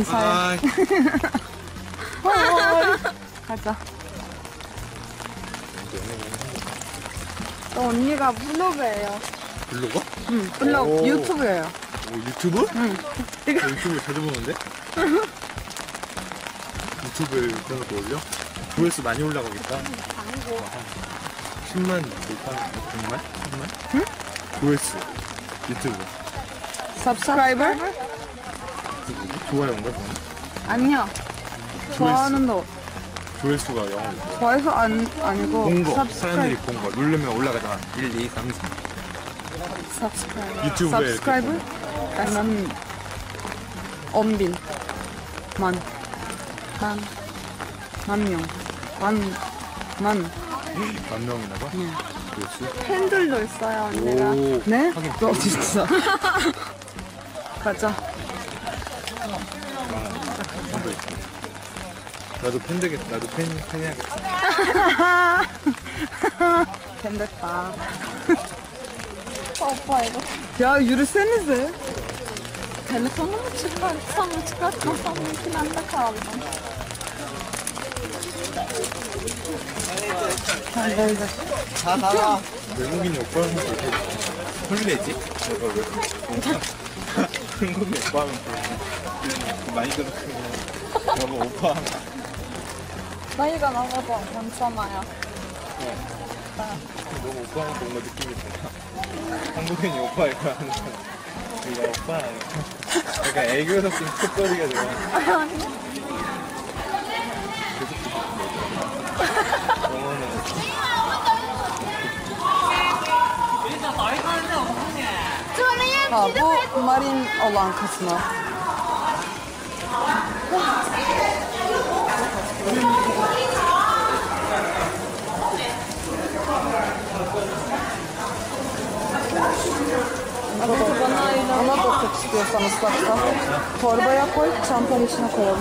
Inside. 가자. 언니가 블로그예요. 블로거? 응, 블로그 유튜브예요. 오, 유튜브? 응. 내가 유튜브 자주 보는데? 유튜브에 그런 거 올려? 조회수 많이 올라가겠다. 아니고. 10만 될까? 정말? 10만? 응? 조회수. 유튜브. Subscriber? 좋아요인가? 아니요. 좋아하는 거. 조회수가 영어인가? 좋아해서 아니고. 본 거. 사람들이 본 거. 누르면 올라가잖아. 1, 2, 3, 4. Subscriber. 유튜브에. Subscriber? 나는 엄빈. 만 명이나 봐? 네. 팬들도 있어요, 언니가. 오, 네? 너 진짜. 가자. 나도 팬 되겠다. 나도 팬 해야겠다. 팬 됐다. 오빠 이거. Ya yürüsenize. Telefonu mu çıkartsam mı çıkartmasam mı ikilemde kaldım. 잘잘잘 자다 외국인이 오빠하면 그렇게 혼내지? 한국인 오빠하면 그렇게 많이 들었거든. 여보 오빠하면 나이가 나가도 괜찮아요. 네. 너무 오빠하면 뭔가 느낌이 있잖아. 한국인이 오빠 이거 하는 사람 이거 오빠 그러니까 애교 섞인 콧소리가 들어가. Ha, bu marin olan kısmı. Ama dokuz istiyorsan ıslakta. Torbaya koy, çantanın içine koyalım.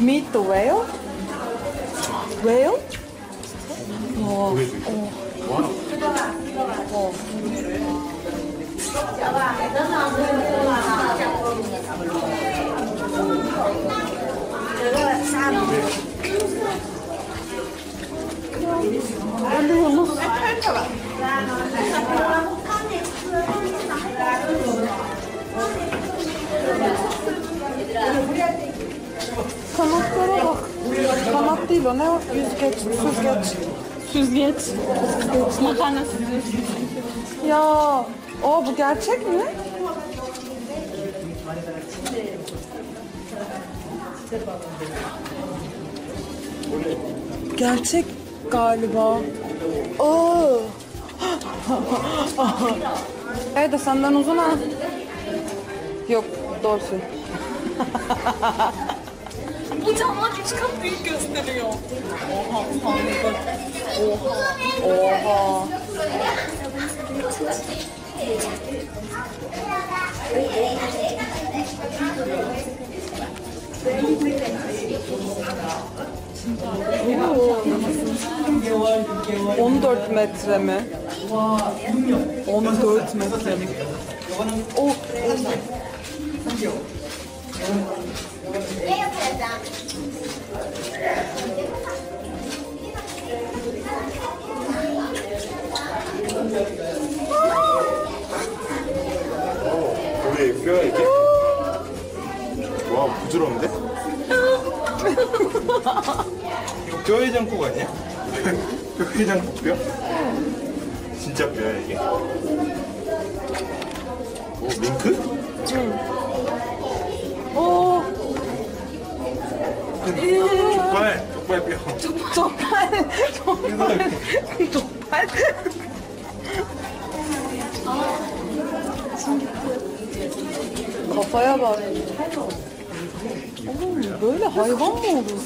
Meet the whale? Whale? 어, Kanatlara bak. Kanat değil o ne? Yüzgeç, süzgeç. Süzgeç. Makarna süzgeç. Ya, o bu gerçek mi? Gerçek galiba. Oo. Evet de senden uzun ha. Yok, doğrusun. Bu camlar çok büyük gösteriyor. Oha, tanrım. Oha. Oha. Oo. 14 metre mi? 14 metre mi? Oh. 우리 뼈야 이게? 와 부드러운데? 이거 뼈해장국 아니야? 뼈해장국 뼈? 진짜 뼈야 이게? 오 링크? 응. 오. 족발, 족발뼈. 족발. Kafaya bak. Oğlum böyle hayvan mı olur?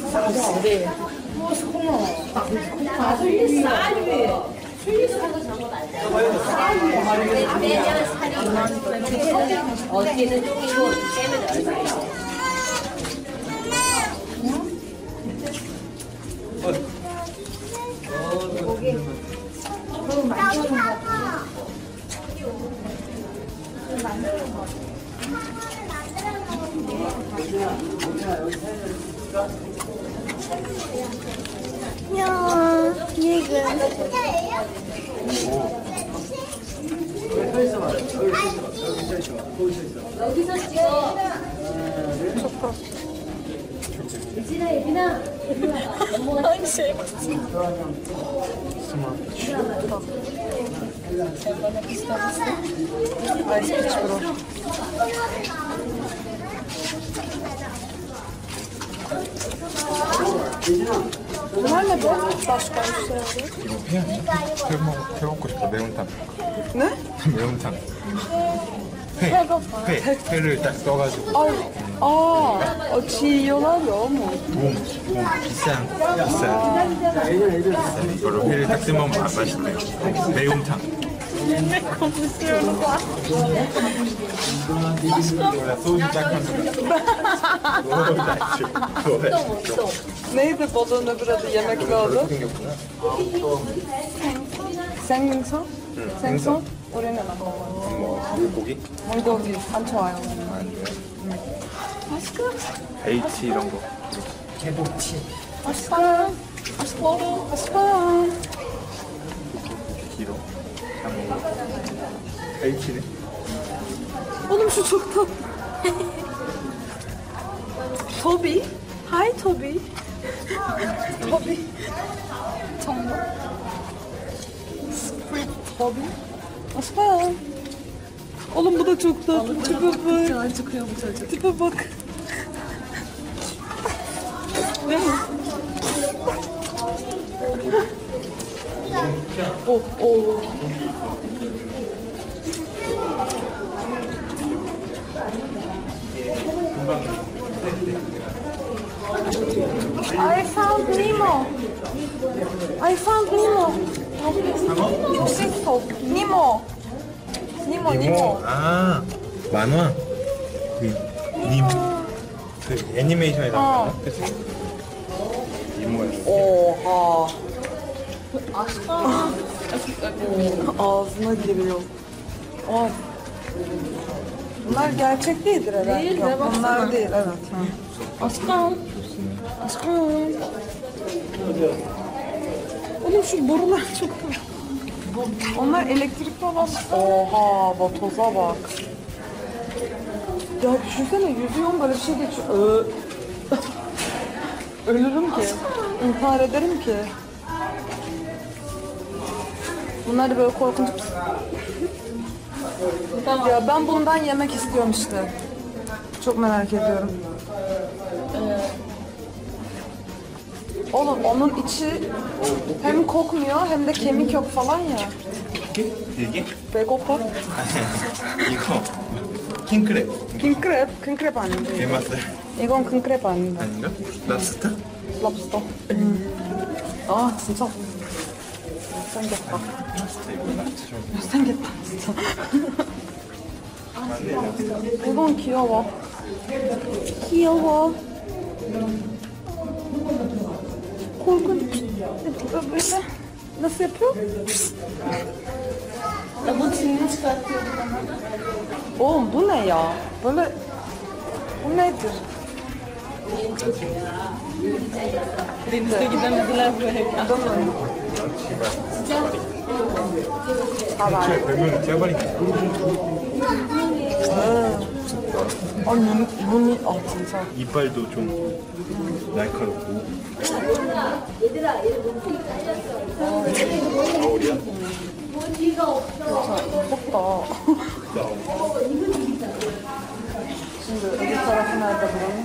야, 얘가 여기서 찍어. 예진아, 예빈아. Bunlar ne bu? Başka bir şey. Yok ya. 배 먹고 싶다. 매운탕. 네? 매운탕. 배를 딱 써가지고. 지연아 너무. 비싼. 이걸로 배를 딱 쓰면 안 맛있네요. 매운탕. Yemek konuşuyorum. Neydi balığın öbür adı? Yemekli adı? 생선? 생선? 우리는 물고기? 물고기 안 좋아요. 맛있어? H 이런 거. 개복치. 맛있어. 맛있어. 맛있어. 길어. Elçili. Oğlum şu çok tatlı. Toby. Hi Toby. Toby. Tombo. Squid Toby. Asla. Oğlum bu da çok tatlı. Tipe bak. Çıkıyor bu çocuk. Tipe bak. Değil mi? Oh. I found Nemo. Nemo. 아, 만화. 니모. 그 애니메이션에 나오는 거. 그치? 니모였어. Ağzına giriyor. Oh. Bunlar gerçek değildir herhalde. Değil, yok, bunlar değil, evet. Aşkım. Oğlum şu borular çok... Onlar elektrikli olan... Oha, batoza bak. Ya düşünsene, yüzüyorum böyle bir şey geçiyor. Ölürüm ki, intihar ederim ki. Bunlar da böyle korkunç. Tamam. Ya ben bundan yemek istiyorum işte. Çok merak ediyorum. Oğlum onun içi hem kokmuyor hem de kemik yok falan ya. Bilgi? Begopa. 이거 킹크랩 아닌데. 개맛있어. 이건 킹크랩 아닌데. 아닌가? 랍스터? 아 진짜. 생겼다. 생겼다, 진짜. 이건 귀여워. 골근 nasıl yapıyor? Ya bu çinini çıkartıyor. Oğlum bu ne ya? Böyle... Bu nedir? Denizde gidemediler böyle. 눈이 진짜. 이빨도 좀 날카롭고. 얘들아, 얘 몸통이 잘렸어. 가오리야? 머리가 없어. 무섭다. şimdi öbür tarafı nerede bulalım?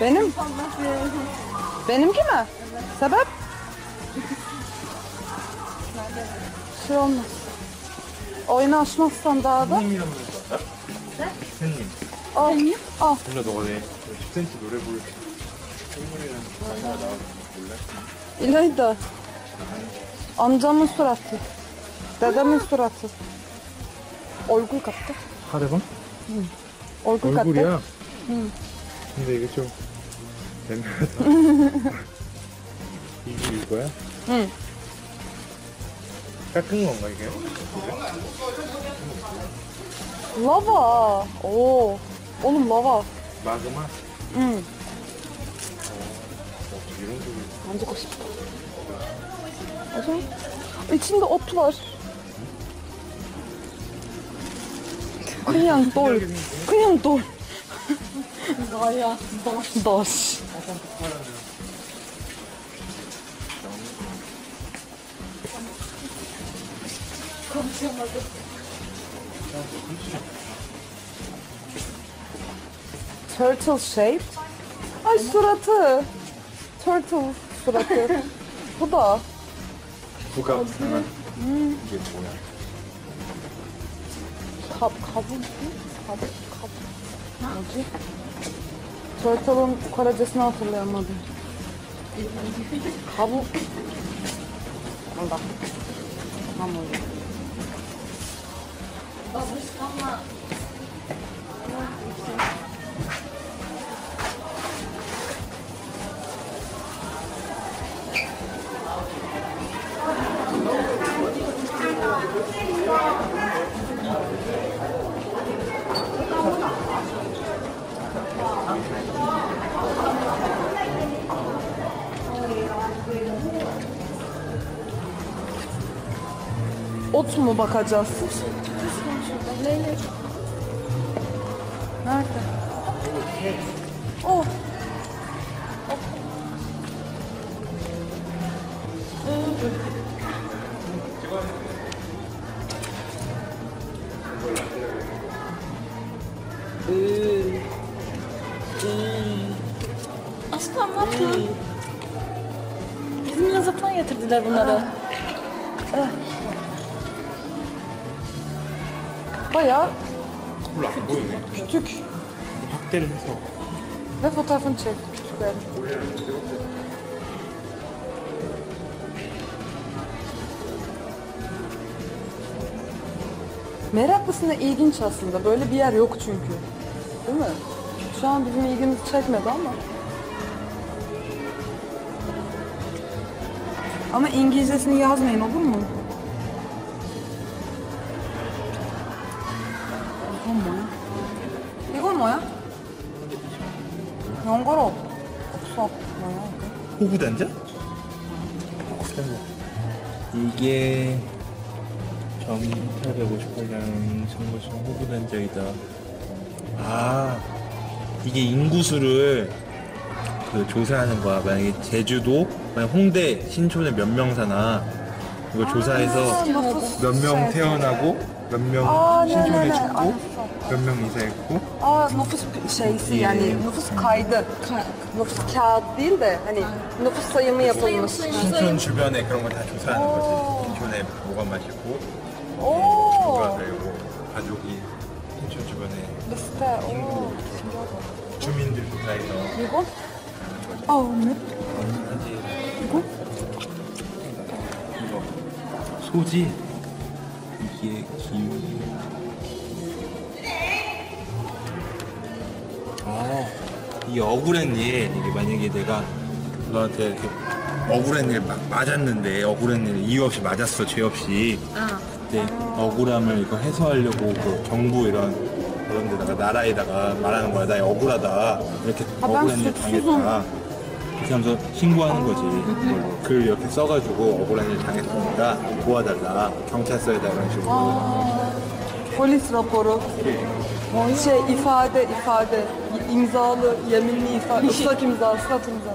Benim? Benimki mi? Sebep? Bir şey olmaz. Oyunu açmazsan daha da. Bilmiyorum. Bilmiyorum. Al. Al. Bunu da oraya. Sen ki böyle buyur. İlayda. Amcamın suratı. Dedemin suratı. Olgu kattı. Hadi bak. Olgu kattı. Olgu ya. Nereye geçiyorum? Ben İyi bu ya. Kakın olma gibi. Lava. Oo. Oğlum lava. Magma. Bence koşayım. Hocam. İçinde ot var. Kıyam dol. Kıyam dol. Gaya doş. Doş. Konuşamadım. Turtle shape. Ay suratı. Turtle suratı. Bu da. Bu kabuk hemen. Geç bu yani. Kabuk. Hacı. Turtle'ın Koracasını hatırlayamadım. Kabuk. Bak. Tam öyle. Babuşkanla. Ot mu bakacağız? Nerede? Oh. Aslan ne yapıyorsun? İzmir'e zıplan getirdiler bunları. Bayağı küçük. Ve fotoğrafını çek. Küçükler. Meraklısına ilginç aslında. Böyle bir yer yok çünkü. Değil mi? Şu an bizim ilgimizi çekmedi ama. Ama İngilizcesini yazmayın olur mu? 연거로 없어. 고구 단자? 이게 정이 858량 참고시 호구 단자이다. 아 이게 인구수를 그 조사하는 거야. 만약에 제주도, 만약 홍대, 신촌에 몇 명 사나 이걸 조사해서 몇 명 태어나고 몇 명 신촌에 죽고. Gömmem ize ettim. Nüfus şeysi yani nüfus kaydı. Nüfus kağıt değil de hani nüfus sayımı yapılmış. Sinçon 주변에 그런 거 다 조사하는 거지. 신촌에 뭐가 맛있고, 뭐가 되고, 가족이 신촌 주변에 친구, 주민들도 다 있어. 그리고? 아 오늘? 그리고? 이거 소지 이게 기운이. 이 억울한 일, 이게 만약에 내가 너한테 이렇게 억울한 일 막 맞았는데 억울한 일 이유 없이 맞았어, 죄 없이. 근데 억울함을 이거 해소하려고 그 정부 이런 데다가 나라에다가 말하는 거야. 나 억울하다. 이렇게 억울한 일 당했다. 그렇게 하면서 신고하는 거지. 글 이렇게 써가지고 억울한 일 당했으니까 도와달라. 경찰서에다 이런 식으로. Polis raporu, ifade, imzalı, yeminli ifade, ıslak imza, ıslak imza.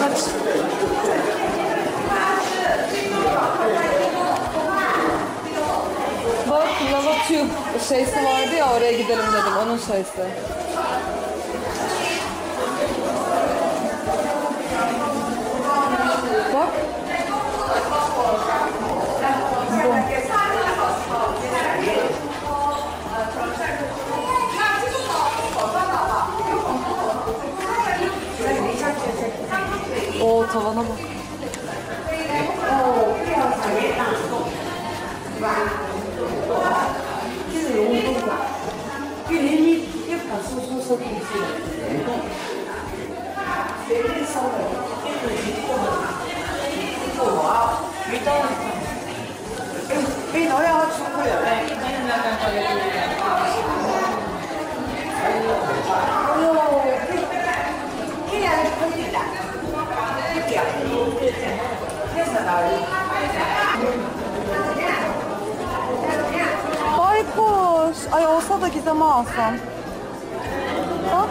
Kaç? Bak lava tube şeysi vardı ya, oraya gidelim dedim, onun şeysi. Bak. O tavana bak. Ay koş. Ay olsa da Gizem'e alsam. Bak.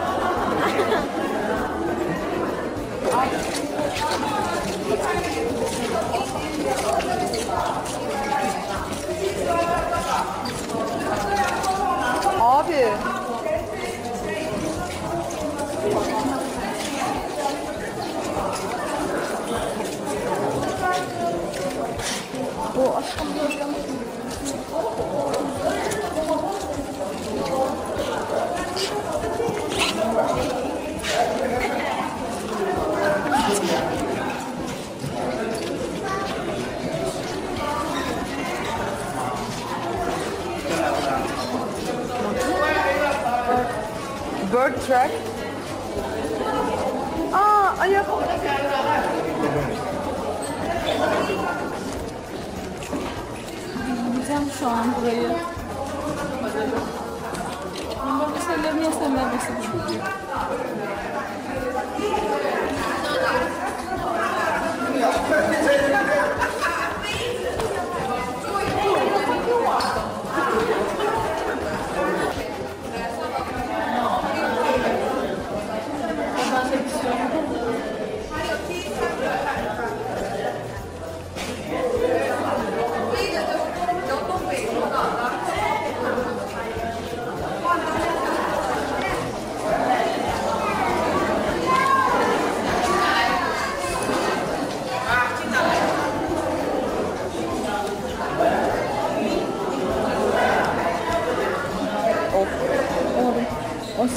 Abi. Bu aşkım görüyorum. Bird track. Aa, ayak. Yiyeceğim şu an burayı. Ben böyle şeyleri niye sevmem istedim?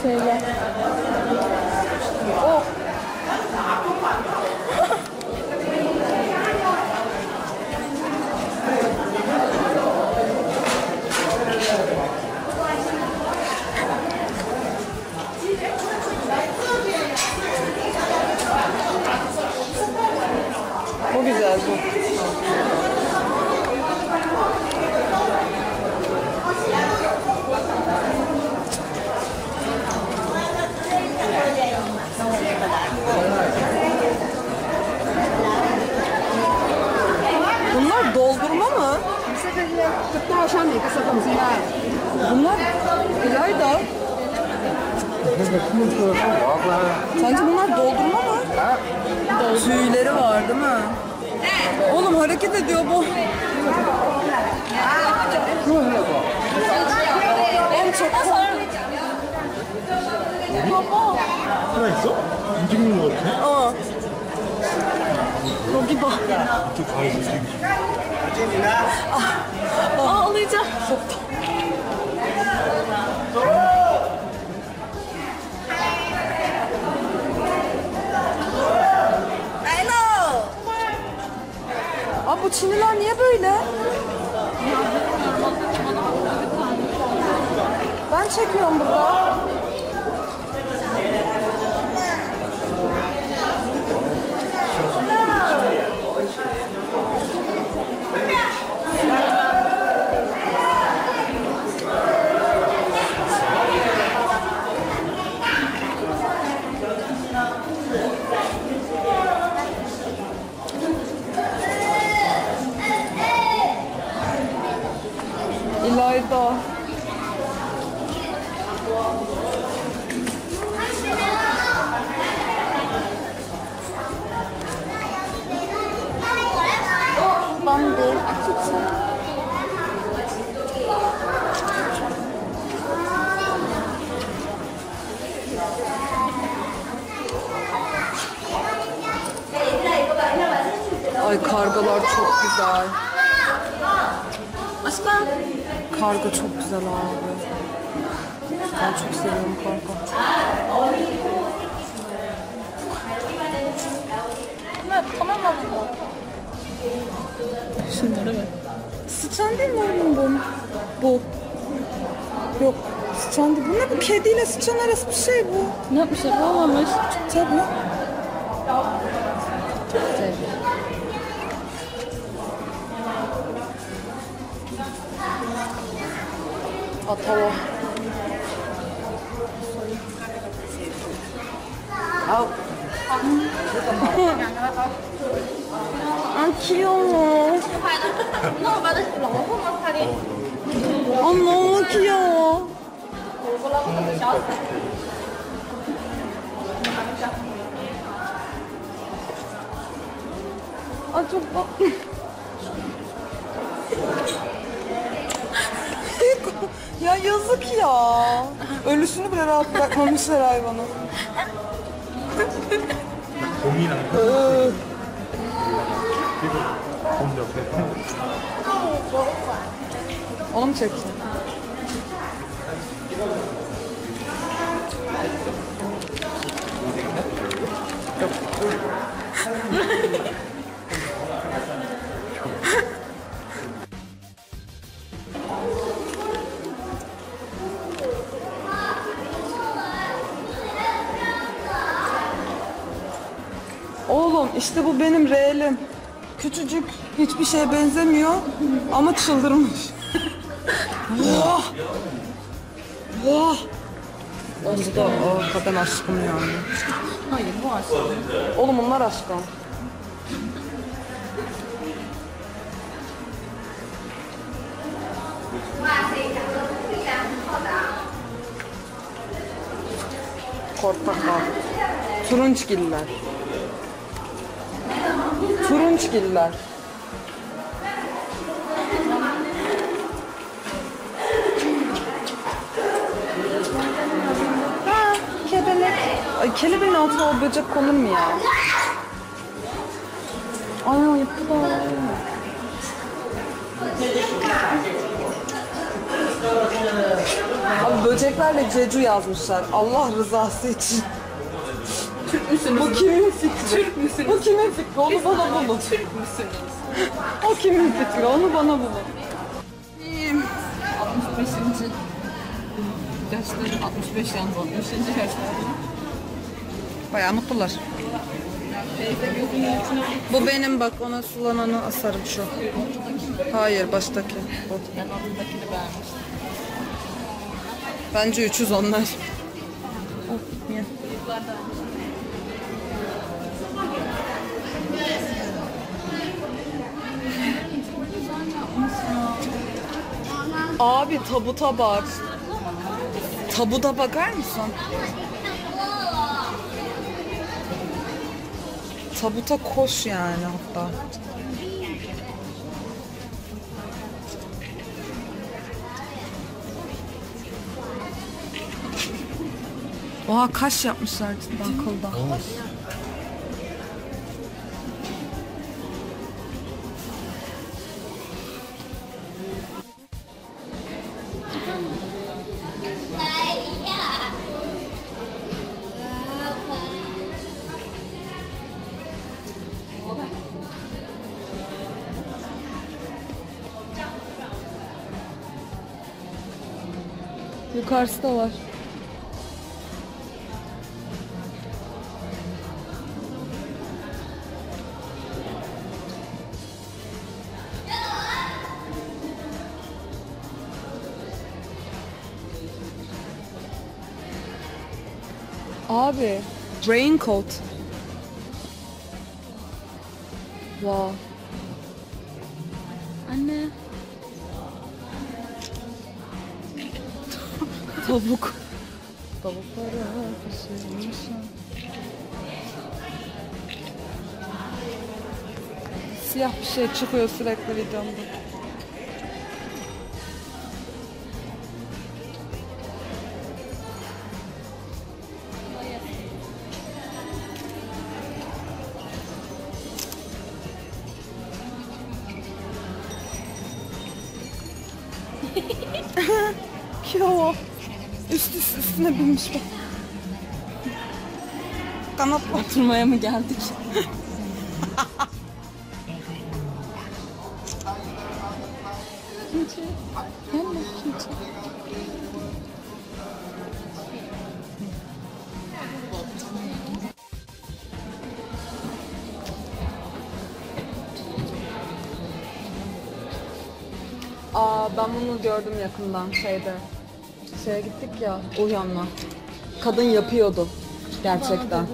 Söyle. Oh. Bu güzel bu. Bunlar doldurma mı? Bunlar İlayda. Sence bunlar doldurma mı? Tüyleri var değil mi? Oğlum hareket ediyor bu. En çok baba. 그래서 움직이는 거 같아. 어. 여기 봐. 또 가위 움직이는 거. 아, 올리자. I know. 아, bu Çinliler niye böyle? Ben çekiyorum burada. İlayda. Buralar çok güzel. Aslan. Kargo çok güzel abi. Ben çok seviyorum kargo. Tamam mı? Şunları mı? Sıçan değil mi oğlum bu? Bu. Yok. Sıçan değil. Bu ne bu? Kediyle sıçan arası bir şey bu. Ne yapmışlar? Bu olmamış. Tabii. Atava. Al. Ay 귀여워. 아 너무 귀여워. 아 çok tatlı. Ya yazık ya. Ölüsünü bile rahat bırakmamışlar hayvanı. Onu mu çektin? Oğlum işte bu benim reelim. Küçücük, hiçbir şeye benzemiyor ama çıldırmış. Vah! Vah! Onda da ben aşkım yani. Hayır bu aşkım. Oğlum bunlar aşkım. Korkaklar. Turunçgiller. Turunçgiller. Ha, kelebek. Ay, kelebeğin altına o böcek konur mu ya? Ay yapılar. Abi böceklerle Cecu yazmışlar. Allah rızası için. Türk müsünüz? Bu kimin fikri? Türk müsünüz? Bu kimin fikri? Onu bana bulun. Türk müsünüz? O kimin fikri? Onu bana bulun. 65. yaşları 65 yalnız 65. yaşları. Bayağı mutlular. Bu benim bak ona sulananı asarım şu. Hayır baştaki. Ben altındakini beğenmiştim. Bence 300 onlar. Of niye? Abi tabuta bak. Tabuda bakar mısın? Tabuta koş yani hatta. Oha kaş yapmışlar cidden kılda. Yukarısı da var. Abi, raincoat. Wow. Anne. Tavuk. Tavuklara kısılmışım. Siyah bir şey çıkıyor sürekli videomda. ki o. Üstüne binmiş bu. Kanat batırmaya mı geldik? Kimçi. Gelme kimçi. Aa, ben bunu gördüm yakından şeyde. Şeye gittik ya, Uyan'la. Kadın yapıyordu. Gerçekten.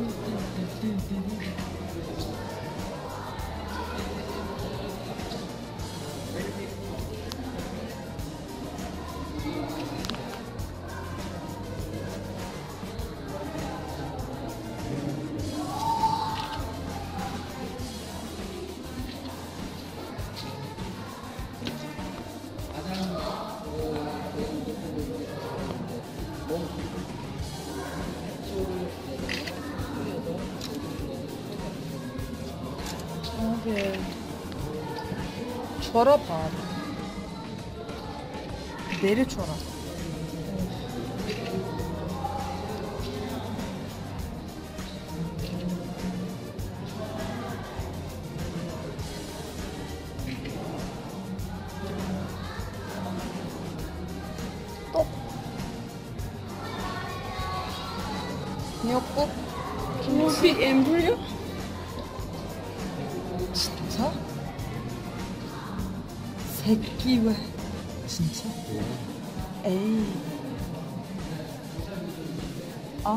Çorap abi. Deri çorap. Top. Yok bu. Bu bir embriyo. Çıta. Gibi. Çinçe. Ey. Aa.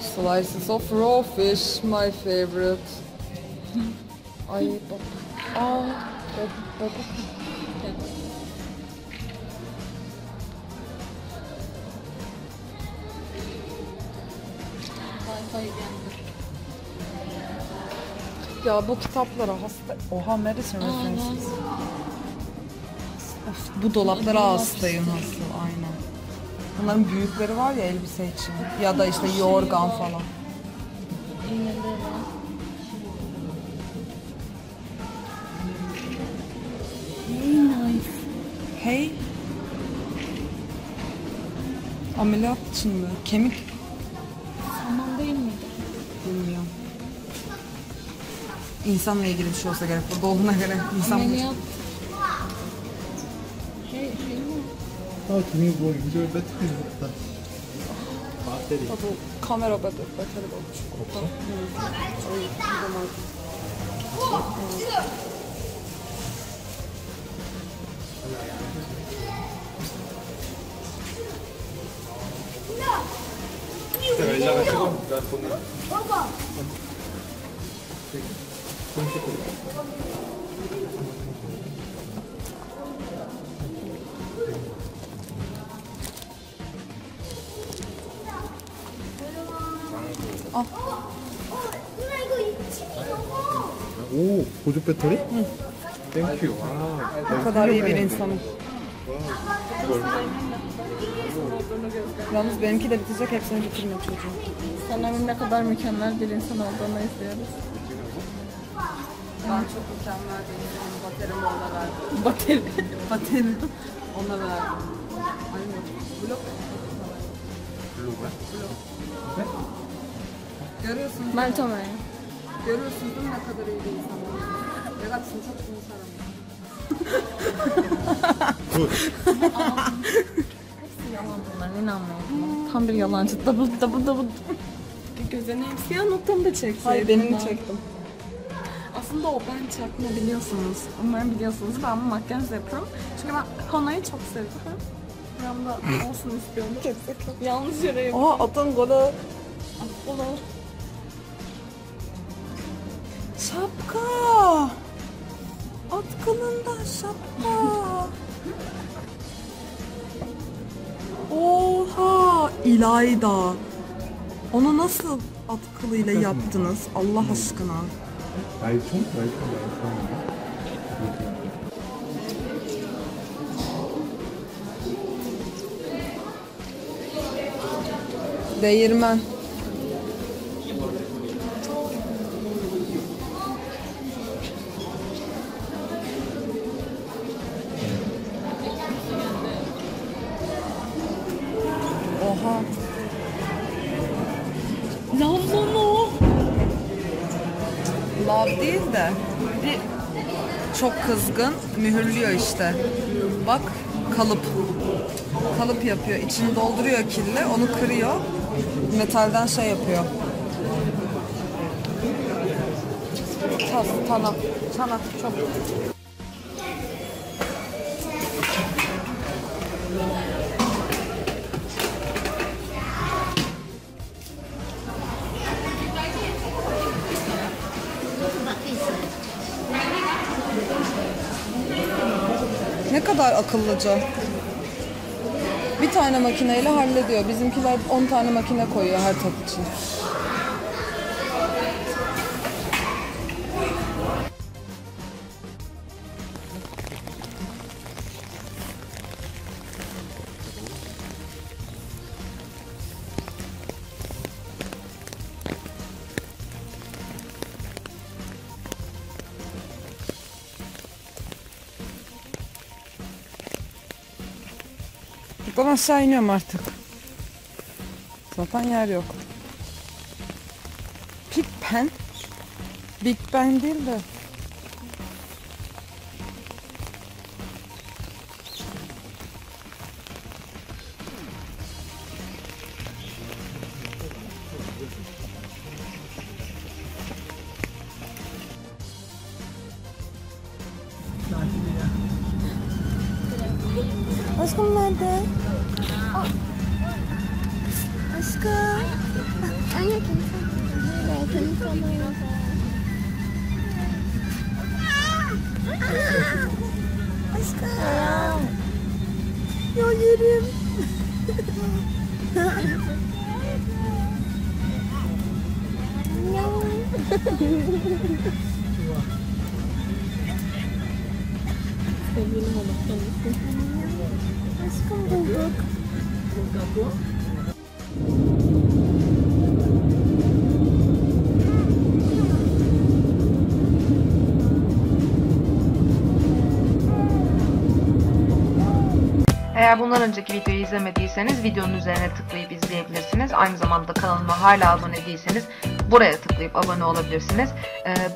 Slices of raw fish, my favorite. Ay bak. Aa. Bak. Ya bu kitaplara hasta... Oha, medicine references. Of, bu dolaplara hastayım nasıl, aynen. Bunların büyükleri var ya elbise için. Ya da işte yorgan falan. Hey nice. Hey. Ameliyat için mi? Kemik. İnsanla ilgili bir şey olsa gerek, burada olduğuna göre insan... Ameliyat... Şey mi? Bak, ne bu? Video batırıyor hatta. Bahteri. Bu kamera batırıyor, bahteri batırıyor. Tamam. Ay, bu zaman... Severler açık mı? Baba! 아. 누나 이거 침이요. 오, 보조 배터리? 응. 땡큐. 와. Kadar iyi bir insanım. Yalnız benimki de bitecek, hepsini bitirmiyor çocuğum. Senin ne kadar mükemmel bir insan olduğunu izliyoruz. Ben çok mükemmel değilim. Baterimi ona verdim. Baterimi ona verdim. Aynen. Blok. Blok. Görüyorsunuz. Ben Toma'yı. Görüyorsunuz değil mi ne kadar iyi bir insan olduğunu? Regat seni çok sınır saramıyorum. Hepsi yalan bunlar. İnanmıyorum. Tam bir yalancı. Double. Gözlerini hepsi noktamı da çekseydin. Hayır, benim çektim. Aslında o ben çakma, biliyorsunuz. Umarım biliyorsunuz. Ben bu makyaj yapıyorum. Çünkü ben Hana'yı çok seviyorum. Yanımda olsun istiyorum. Yalnız yere yapıyorum. Aa, atın gola. Gola. Şapka. At kılından şapka. Oha. İlayda. Onu nasıl at kılıyla yaptınız? Allah aşkına. Değirmen. av değil de biri çok kızgın, mühürlüyor işte. Bak, kalıp yapıyor. İçini dolduruyor kille, onu kırıyor. Metalden şey yapıyor. Tanak çok. Ne kadar akıllıca. Bir tane makineyle hallediyor. Bizimkiler 10 tane makine koyuyor her top için. Ben aşağı iniyorum artık. Zaten yer yok. Big Ben değil de. Aşkım nerede? Aşkım. Aşkım. Ya yerim. Sevgilim olur kendisi. Aşkım bulduk. Eğer bundan önceki videoyu izlemediyseniz videonun üzerine tıklayıp izleyebilirsiniz. Aynı zamanda kanalıma hala abone değilseniz buraya tıklayıp abone olabilirsiniz.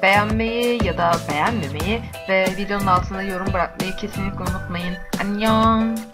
Beğenmeyi ya da beğenmemeyi ve videonun altında yorum bırakmayı kesinlikle unutmayın. Annyeong.